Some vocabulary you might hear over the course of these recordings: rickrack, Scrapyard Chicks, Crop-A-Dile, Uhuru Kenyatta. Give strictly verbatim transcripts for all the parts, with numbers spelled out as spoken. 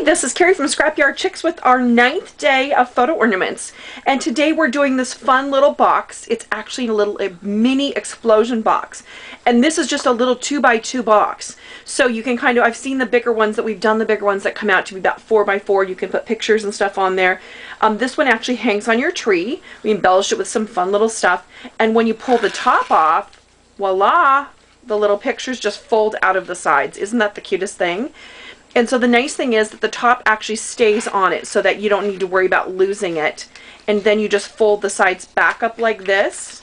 Hi, this is Carrie from Scrapyard Chicks with our ninth day of photo ornaments, and today we're doing this fun little box. It's actually a little a mini explosion box, and this is just a little two by two box. So you can kind of, I've seen the bigger ones that we've done, the bigger ones that come out to be about four by four. You can put pictures and stuff on there. Um, this one actually hangs on your tree. We embellish it with some fun little stuff, and when you pull the top off, voila, the little pictures just fold out of the sides. Isn't that the cutest thing? And so the nice thing is that the top actually stays on it so that you don't need to worry about losing it. And then you just fold the sides back up like this,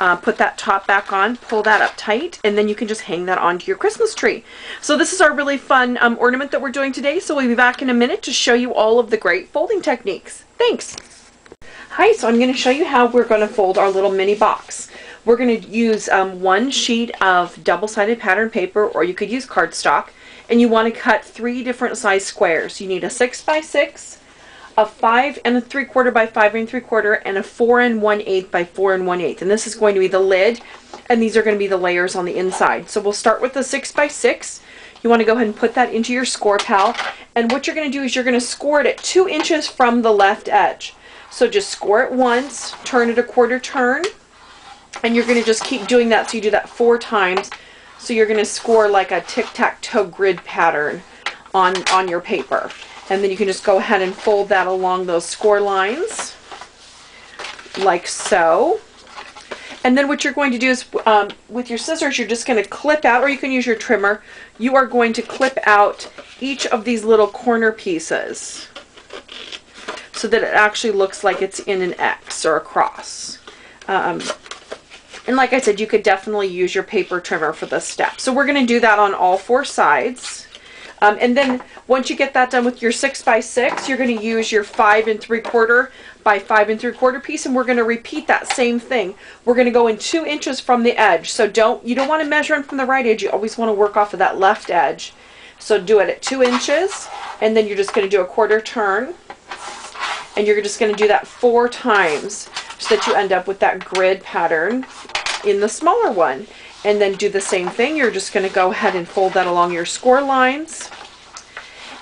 uh, put that top back on, pull that up tight, and then you can just hang that onto your Christmas tree. So this is our really fun um, ornament that we're doing today. So we'll be back in a minute to show you all of the great folding techniques. Thanks. Hi, so I'm going to show you how we're going to fold our little mini box. We're going to use um, one sheet of double-sided pattern paper, or you could use cardstock. And you want to cut three different size squares. You need a six by six, a five and a three quarter by five and three quarter, and a four and one eighth by four and one eighth. And this is going to be the lid, and these are going to be the layers on the inside. So we'll start with the six by six. You want to go ahead and put that into your score pal. And what you're going to do is you're going to score it at two inches from the left edge. So just score it once, turn it a quarter turn, and you're going to just keep doing that. So you do that four times. So you're going to score like a tic-tac-toe grid pattern on, on your paper. And then you can just go ahead and fold that along those score lines, like so. And then what you're going to do is, um, with your scissors, you're just going to clip out, or you can use your trimmer, you are going to clip out each of these little corner pieces so that it actually looks like it's in an X or a cross. Um, And like I said, you could definitely use your paper trimmer for this step. So we're going to do that on all four sides. Um, and then once you get that done with your six by six, you're going to use your five and three quarter by five and three quarter piece. And we're going to repeat that same thing. We're going to go in two inches from the edge. So don't, you don't want to measure in from the right edge. You always want to work off of that left edge. So do it at two inches. And then you're just going to do a quarter turn. And you're just going to do that four times so that you end up with that grid pattern in the smaller one. And then do the same thing. You're just going to go ahead and fold that along your score lines.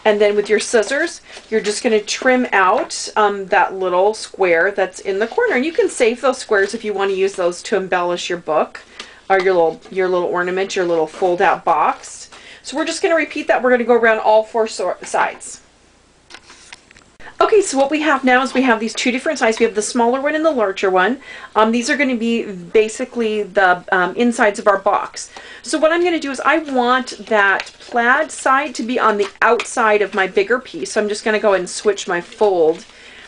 And then with your scissors, you're just going to trim out um, that little square that's in the corner. And you can save those squares if you want to use those to embellish your book or your little, your little ornament, your little fold-out box. So we're just going to repeat that. We're going to go around all four so- sides. Okay, so what we have now is we have these two different sizes. We have the smaller one and the larger one. Um, these are going to be basically the um, insides of our box. So what I'm going to do is I want that plaid side to be on the outside of my bigger piece. So I'm just going to go ahead and switch my fold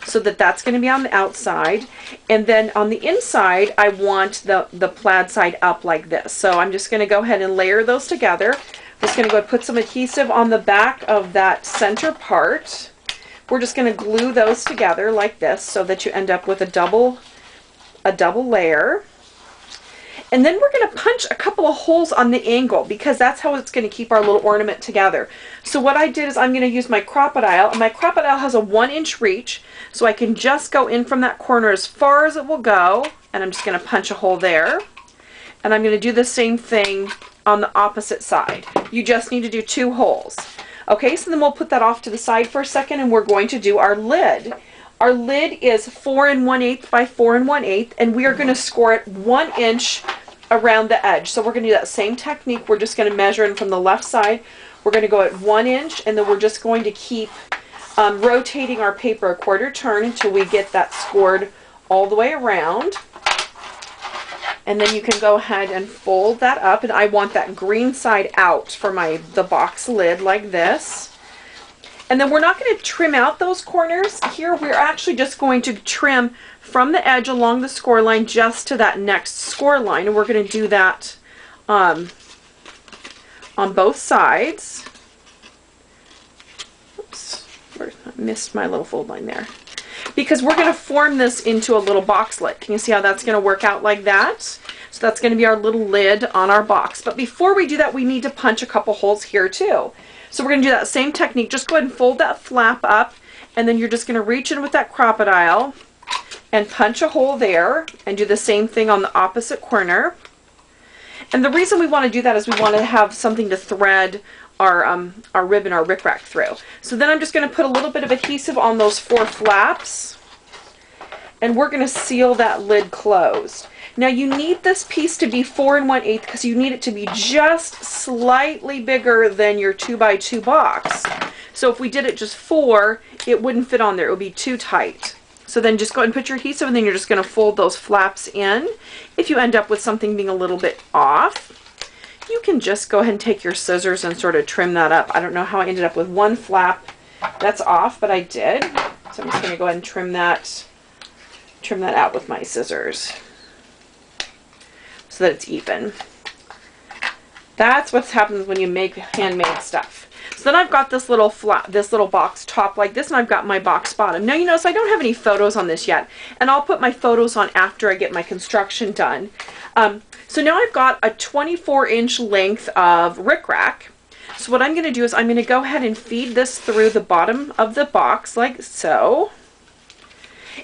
so that that's going to be on the outside. And then on the inside, I want the, the plaid side up like this. So I'm just going to go ahead and layer those together. I'm just going to go ahead and put some adhesive on the back of that center part. We're just going to glue those together like this so that you end up with a double a double layer. And then we're going to punch a couple of holes on the angle because that's how it's going to keep our little ornament together. So what I did is I'm going to use my Crop-A-Dile, and my Crop-A-Dile has a one inch reach, so I can just go in from that corner as far as it will go, and I'm just going to punch a hole there. And I'm going to do the same thing on the opposite side. You just need to do two holes. Okay, so then we'll put that off to the side for a second, and we're going to do our lid. Our lid is four and one eighth by four and one eighth, and we are going to score it one inch around the edge. So we're going to do that same technique. We're just going to measure in from the left side. We're going to go at one inch, and then we're just going to keep um, rotating our paper a quarter turn until we get that scored all the way around. And then you can go ahead and fold that up, and I want that green side out for my the box lid like this. And then we're not going to trim out those corners here. We're actually just going to trim from the edge along the score line just to that next score line, and we're going to do that um, on both sides. Oops, I missed my little fold line there. Because we're going to form this into a little box lid. Can you see how that's going to work out like that? So that's going to be our little lid on our box. But before we do that, we need to punch a couple holes here too. So we're going to do that same technique. Just go ahead and fold that flap up, and then you're just going to reach in with that Crop-A-Dile and punch a hole there, and do the same thing on the opposite corner. And the reason we want to do that is we want to have something to thread our, um, our ribbon, our rickrack through. So then I'm just going to put a little bit of adhesive on those four flaps, and we're going to seal that lid closed. Now you need this piece to be four and one eighth because you need it to be just slightly bigger than your two by two box. So if we did it just four, it wouldn't fit on there. It would be too tight. So then just go ahead and put your adhesive, and then you're just going to fold those flaps in. If you end up with something being a little bit off, you can just go ahead and take your scissors and sort of trim that up. I don't know how I ended up with one flap that's off, but I did. So I'm just going to go ahead and trim that, trim that out with my scissors, so that it's even. That's what happens when you make handmade stuff. So then I've got this little flat, this little box top like this, and I've got my box bottom. Now you notice I don't have any photos on this yet, and I'll put my photos on after I get my construction done. Um, so now I've got a twenty-four inch length of rickrack. So what I'm going to do is I'm going to go ahead and feed this through the bottom of the box like so.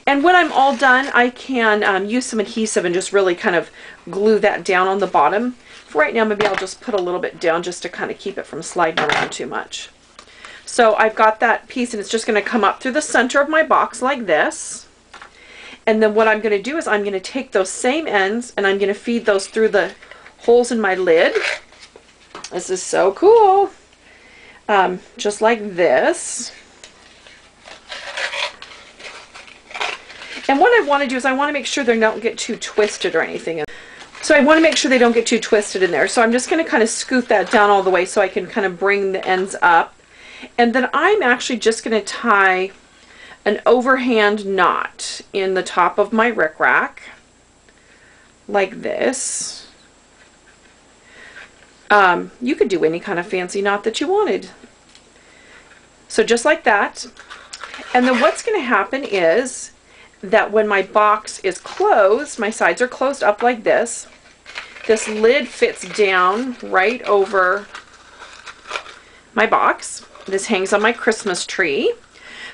And when I'm all done, I can um, use some adhesive and just really kind of glue that down on the bottom. For right now, maybe I'll just put a little bit down just to kind of keep it from sliding around too much. So I've got that piece, and it's just going to come up through the center of my box like this. And then what I'm going to do is I'm going to take those same ends, and I'm going to feed those through the holes in my lid. This is so cool. Um, just like this. And what I want to do is I want to make sure they don't get too twisted or anything. So I want to make sure they don't get too twisted in there. So I'm just going to kind of scoot that down all the way so I can kind of bring the ends up. And then I'm actually just going to tie an overhand knot in the top of my rickrack like this. Um, you could do any kind of fancy knot that you wanted. So just like that. And then what's going to happen is that when my box is closed, my sides are closed up like this, this lid fits down right over my box. This hangs on my Christmas tree.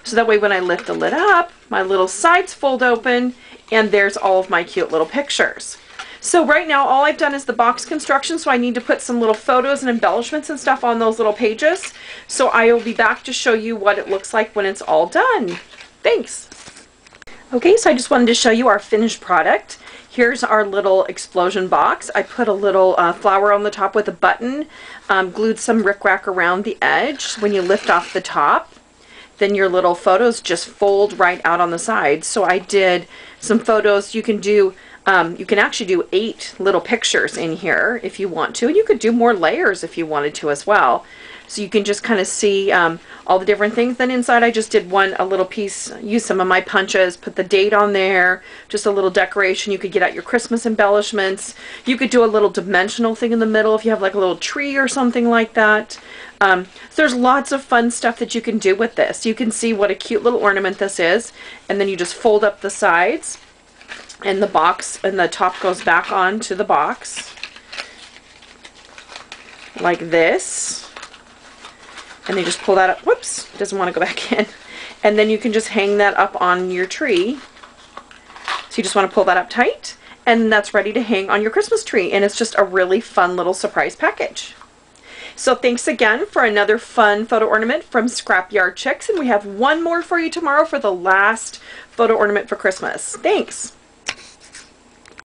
So that way when I lift the lid up, my little sides fold open, and there's all of my cute little pictures. So right now all I've done is the box construction, so I need to put some little photos and embellishments and stuff on those little pages. So I will be back to show you what it looks like when it's all done. Thanks. Okay, so I just wanted to show you our finished product. Here's our little explosion box. I put a little uh, flower on the top with a button, um, glued some rickrack around the edge. When you lift off the top, then your little photos just fold right out on the side. So I did some photos. You can do, um, you can actually do eight little pictures in here if you want to, and you could do more layers if you wanted to as well. So you can just kind of see um, all the different things. Then inside I just did one, a little piece, used some of my punches, put the date on there, just a little decoration. You could get out your Christmas embellishments. You could do a little dimensional thing in the middle if you have like a little tree or something like that. Um, so there's lots of fun stuff that you can do with this. You can see what a cute little ornament this is, and then you just fold up the sides, and the box and the top goes back on to the box like this. And they just pull that up. Whoops, doesn't want to go back in. And then you can just hang that up on your tree. So you just want to pull that up tight, and that's ready to hang on your Christmas tree. And it's just a really fun little surprise package. So thanks again for another fun photo ornament from Scrapyard Chicks. And we have one more for you tomorrow for the last photo ornament for Christmas. Thanks.